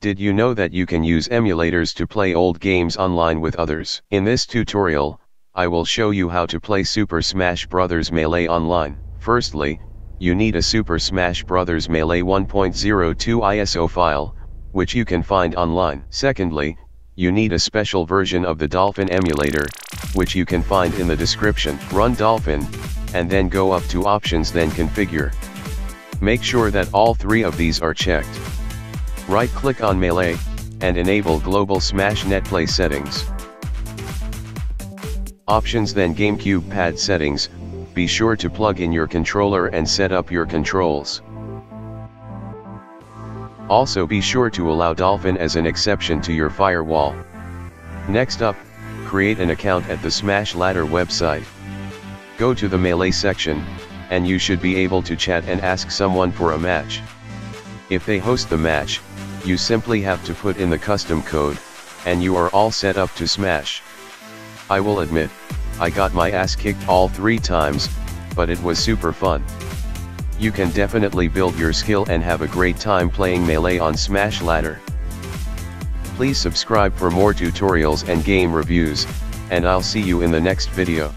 Did you know that you can use emulators to play old games online with others? In this tutorial, I will show you how to play Super Smash Bros. Melee online. Firstly, you need a Super Smash Bros. Melee 1.02 ISO file, which you can find online. Secondly, you need a special version of the Dolphin emulator, which you can find in the description. Run Dolphin, and then go up to Options, then Configure. Make sure that all three of these are checked. Right-click on Melee, and enable Global Smash NetPlay Settings. Options, then GameCube Pad Settings. Be sure to plug in your controller and set up your controls. Also be sure to allow Dolphin as an exception to your firewall. Next up, create an account at the Smash Ladder website. Go to the Melee section, and you should be able to chat and ask someone for a match. If they host the match, you simply have to put in the custom code, and you are all set up to smash. I will admit, I got my ass kicked all three times, but it was super fun. You can definitely build your skill and have a great time playing Melee on Smash Ladder. Please subscribe for more tutorials and game reviews, and I'll see you in the next video.